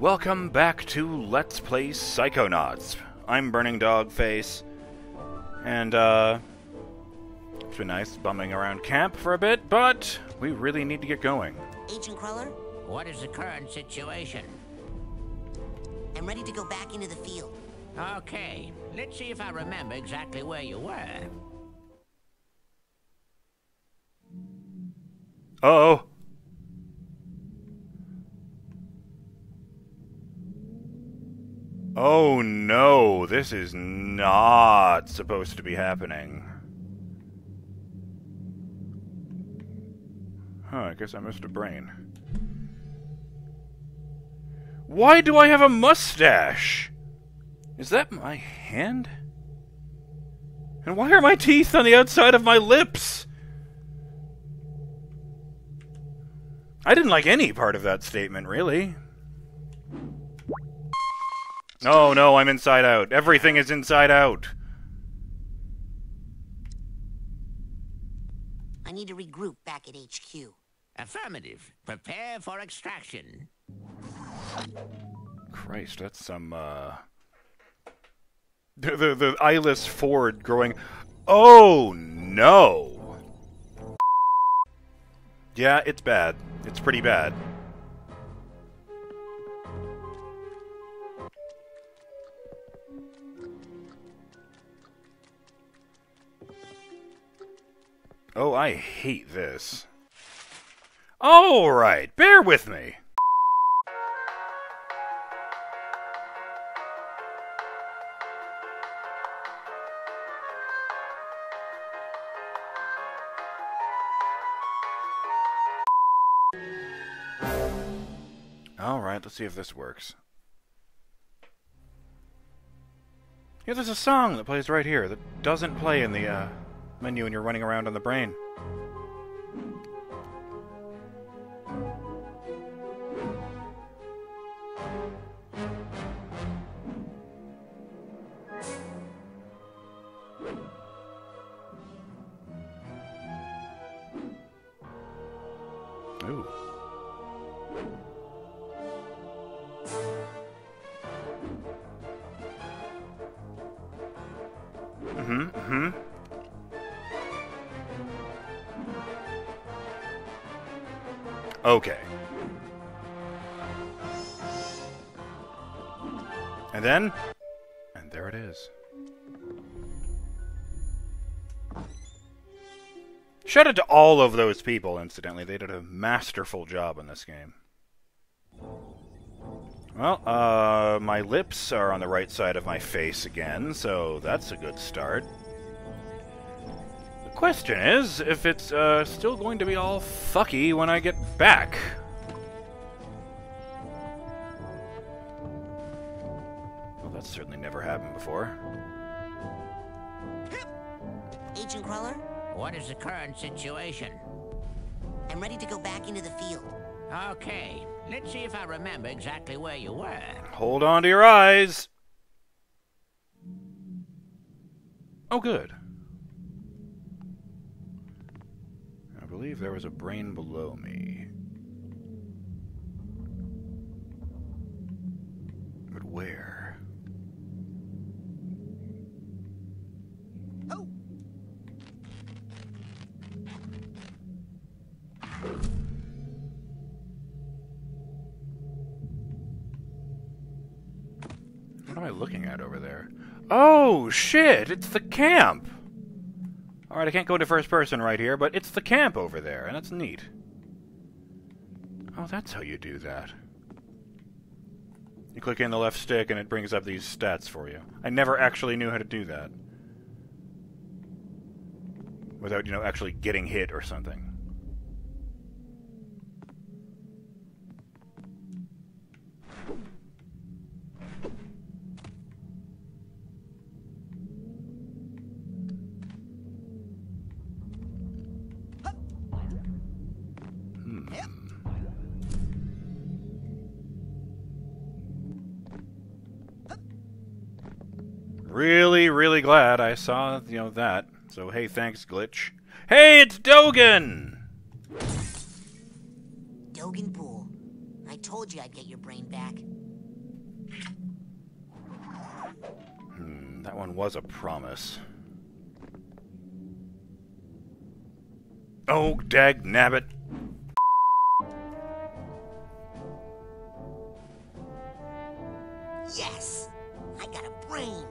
Welcome back to Let's Play Psychonauts. I'm BurningDogFace, and it's been nice bumming around camp for a bit, but we really need to get going. Agent Cruller? What is the current situation? I'm ready to go back into the field. Okay, let's see if I remember exactly where you were. Uh-oh. Oh no, this is not supposed to be happening. Huh, I guess I missed a brain. Why do I have a mustache? Is that my hand? And why are my teeth on the outside of my lips? I didn't like any part of that statement, really. Oh no, I'm inside out. Everything is inside out. I need to regroup back at HQ. Affirmative. Prepare for extraction. Christ, that's some, The Eyeless Ford growing... Oh no! Yeah, it's bad. It's pretty bad. Oh, I hate this. Alright, bear with me! Alright, let's see if this works. Yeah, there's a song that plays right here that doesn't play in the, menu when you're running around on the brain. Ooh. Okay. And then? And there it is. Shout out to all of those people, incidentally. They did a masterful job on this game. Well, my lips are on the right side of my face again, so that's a good start. Question is, if it's still going to be all fucky when I get back. Well, that's certainly never happened before. Agent Cruller? What is the current situation? I'm ready to go back into the field. Okay, let's see if I remember exactly where you were. Hold on to your eyes! Oh, good. I believe there was a brain below me. But where? Oh. What am I looking at over there? Oh, shit! It's the camp! Alright, I can't go to first person right here, but it's the camp over there, and that's neat. Oh, that's how you do that. You click in the left stick, and it brings up these stats for you. I never actually knew how to do that. Without, you know, actually getting hit or something. Really, really glad I saw, you know, that. So, hey, thanks, Glitch. Hey, it's Dogen! Dogen Pool. I told you I'd get your brain back. That one was a promise. Oh, dag nabbit! Yes! I got a brain!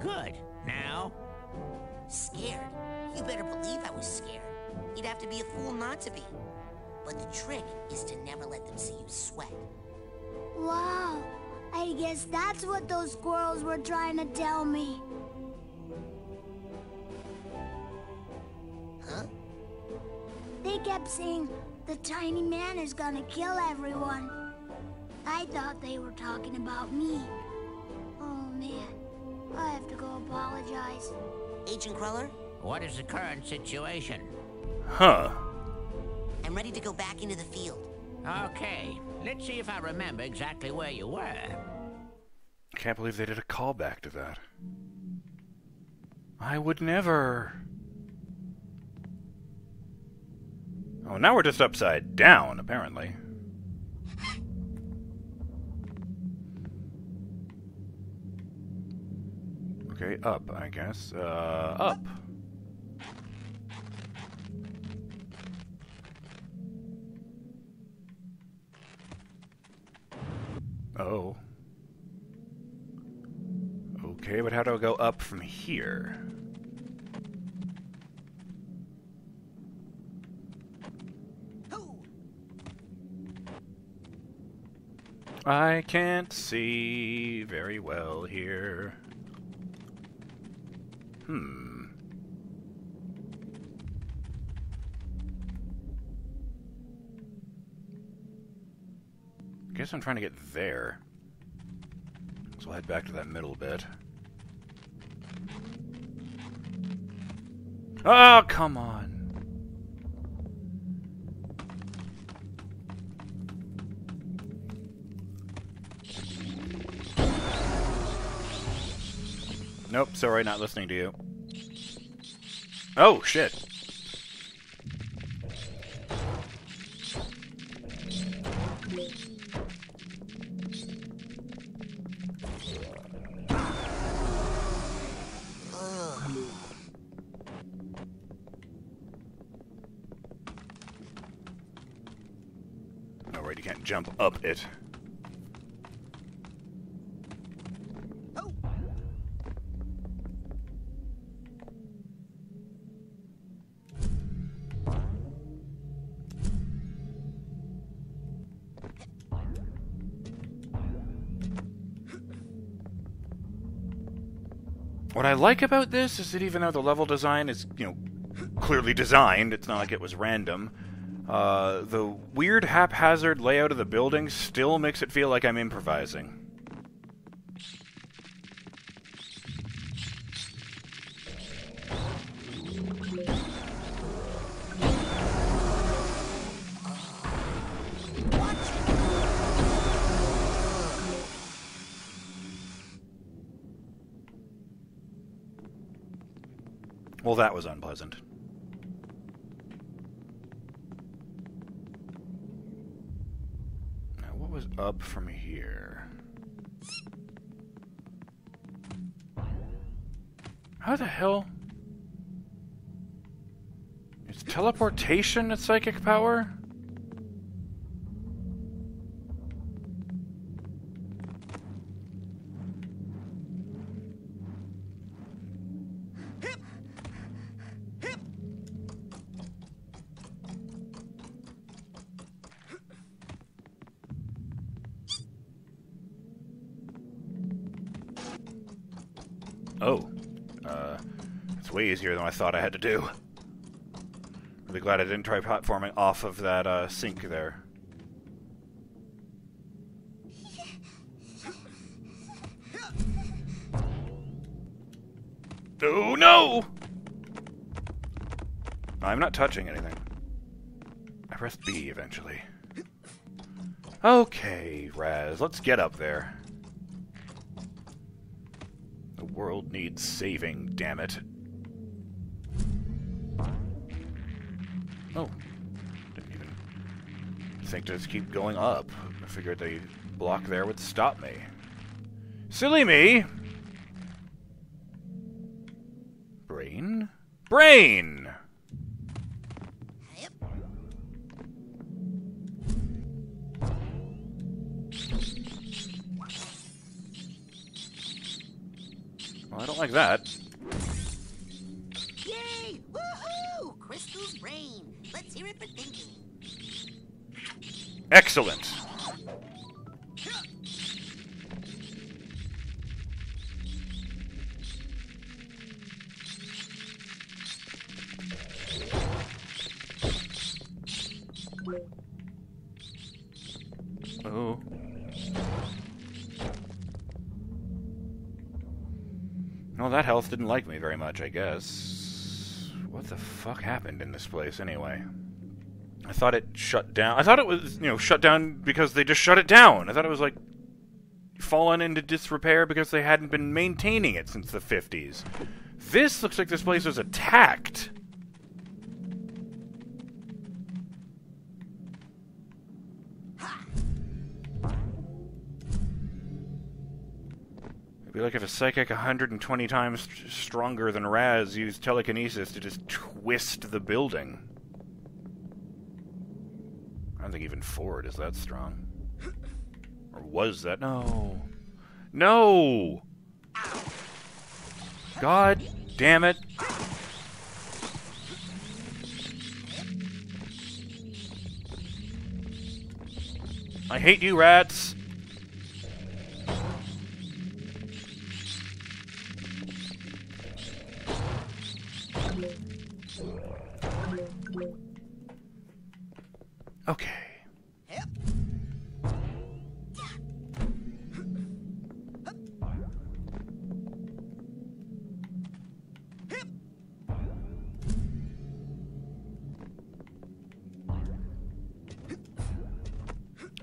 Good. Now? Scared. You better believe I was scared. You'd have to be a fool not to be. But the trick is to never let them see you sweat. Wow. I guess that's what those squirrels were trying to tell me. Huh? They kept saying, the tiny man is gonna kill everyone. I thought they were talking about me. Oh man, I have to go apologize. Agent Cruller? What is the current situation? Huh. I'm ready to go back into the field. Okay, let's see if I remember exactly where you were. Can't believe they did a callback to that. I would never. Oh, now we're just upside down, apparently. Okay, up, I guess. Up. Oh. Okay, but how do I go up from here? Ooh. I can't see very well here. Guess I'm trying to get there. So I'll head back to that middle bit. Oh, come on! Nope, sorry, not listening to you. Oh, shit! Alright, you can't jump up it. What I like about this is that even though the level design is, you know, clearly designed, it's not like it was random, the weird haphazard layout of the building still makes it feel like I'm improvising. Well, that was unpleasant. Now, what was up from here? How the hell? Is teleportation a psychic power? Oh, it's way easier than I thought I had to do. Really glad I didn't try platforming off of that sink there. Oh no! I'm not touching anything. I pressed B eventually. Okay, Raz, let's get up there. World needs saving, damn it. Oh. Didn't even think to just keep going up. I figured the block there would stop me. Silly me. Brain? Brain! Well, I don't like that. Yay! Woohoo! Crystal's brain. Let's hear it for thinking. Excellent. Oh. Well, that health didn't like me very much, I guess. What the fuck happened in this place, anyway? I thought it shut down. I thought it was, you know, shut down because they just shut it down. I thought it was, like, fallen into disrepair because they hadn't been maintaining it since the 50s. This looks like this place was attacked. It'd be like if a psychic 120 times stronger than Raz used telekinesis to just twist the building. I don't think even Ford is that strong. Or was that? No. No! God damn it. I hate you, rats! Okay. At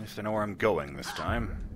least I know where I'm going this time.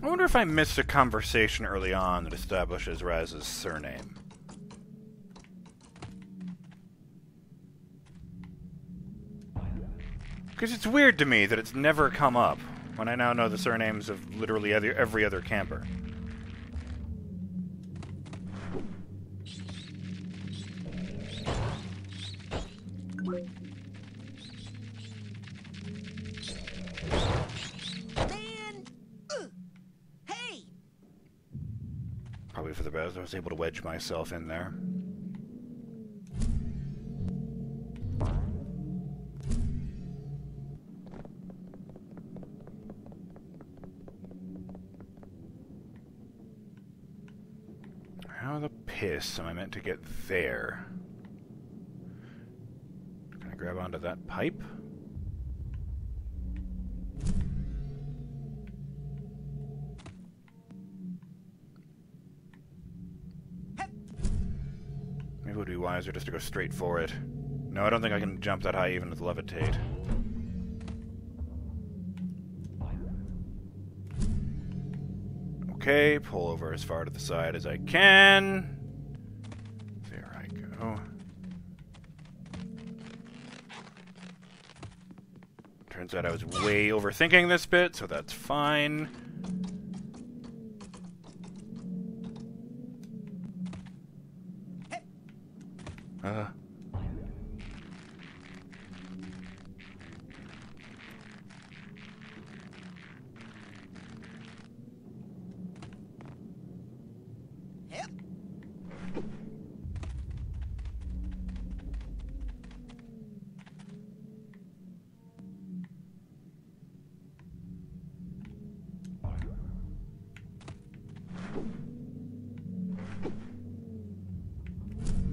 I wonder if I missed a conversation early on that establishes Raz's surname. Because it's weird to me that it's never come up when I now know the surnames of literally every other camper. I was able to wedge myself in there. How the piss am I meant to get there? Can I grab onto that pipe? Wiser just to go straight for it. No, I don't think I can jump that high even with levitate. Okay, pull over as far to the side as I can. There I go. Turns out I was way overthinking this bit, so that's fine.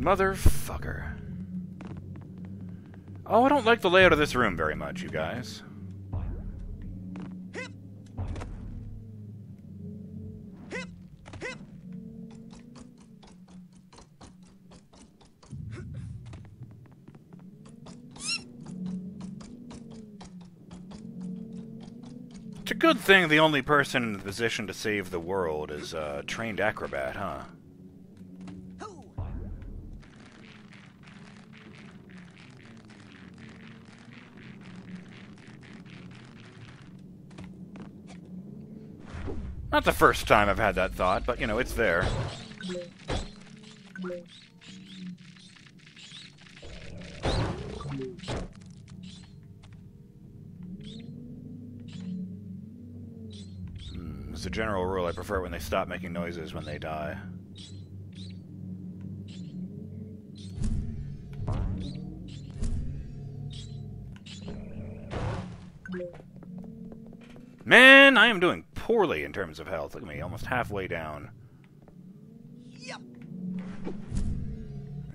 Motherfucker. Oh, I don't like the layout of this room very much, you guys. It's a good thing the only person in the position to save the world is a trained acrobat, huh? Not the first time I've had that thought, but, you know, it's there. As a general rule, I prefer it when they stop making noises when they die. Man, I am doing poorly in terms of health. Look at me, almost halfway down. Yep.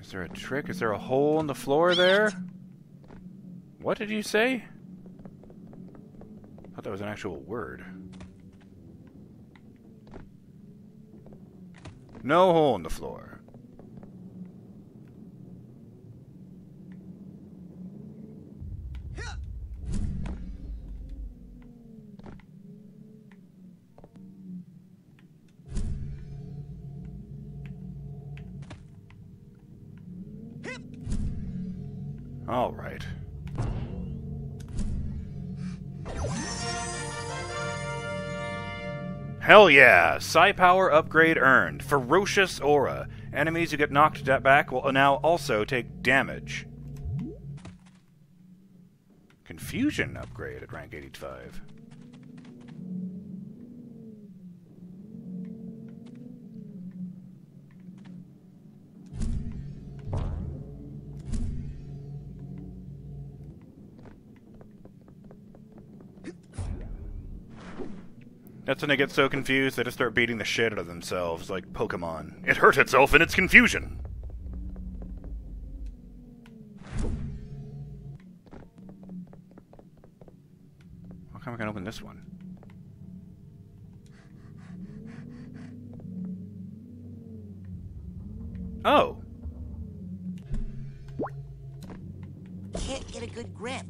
Is there a trick? Is there a hole in the floor there? What did you say? I thought that was an actual word. No hole in the floor. All right. Hell yeah! Psi power upgrade earned. Ferocious aura. Enemies who get knocked back will now also take damage. Confusion upgrade at rank 85. That's when they get so confused, they just start beating the shit out of themselves, like Pokemon. It hurt itself in its confusion! How come I can open this one? Oh! Can't get a good grip.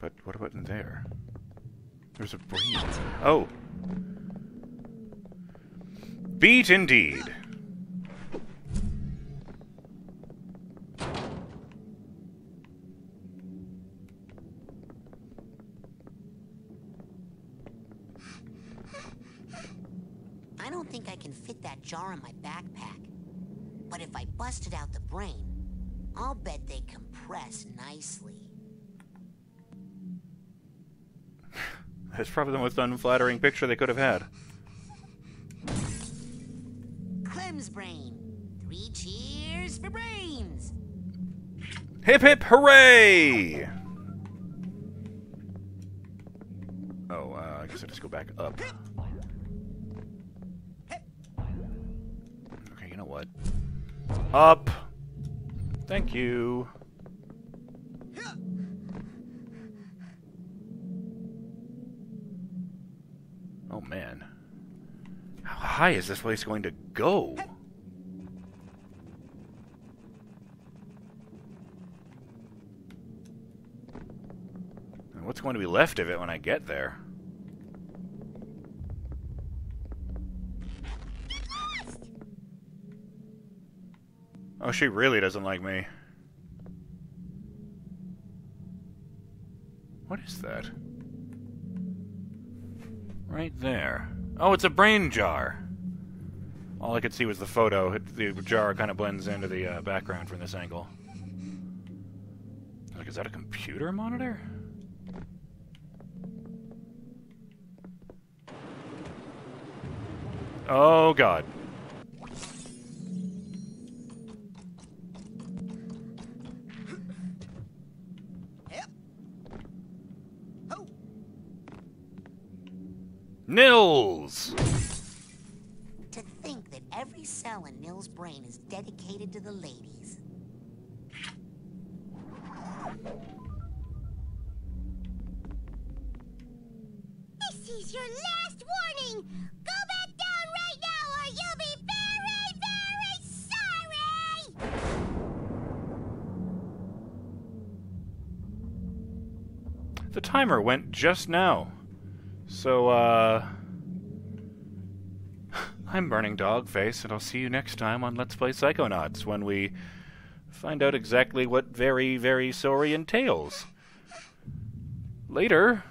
But what about in there? There's a breeze. Oh! Beat indeed! I don't think I can fit that jar in my backpack. But if I busted out the brain, I'll bet they compress nicely. That's probably the most unflattering picture they could have had. Clem's brain. 3 cheers for brains! Hip hip hooray! Oh, I guess I just go back up. Okay, you know what? Up! Thank you! Oh man. How high is this place going to go? And what's going to be left of it when I get there? Get lost! Oh, she really doesn't like me. What is that? Right there. Oh, it's a brain jar! All I could see was the photo. The jar kind of blends into the background from this angle. Like, is that a computer monitor? Oh, God. Nils! To think that every cell in Nils' brain is dedicated to the ladies. This is your last warning! Go back down right now or you'll be very, very sorry! The timer went just now. So, I'm BurningDogFace, and I'll see you next time on Let's Play Psychonauts, when we find out exactly what very, very sorry entails. Later!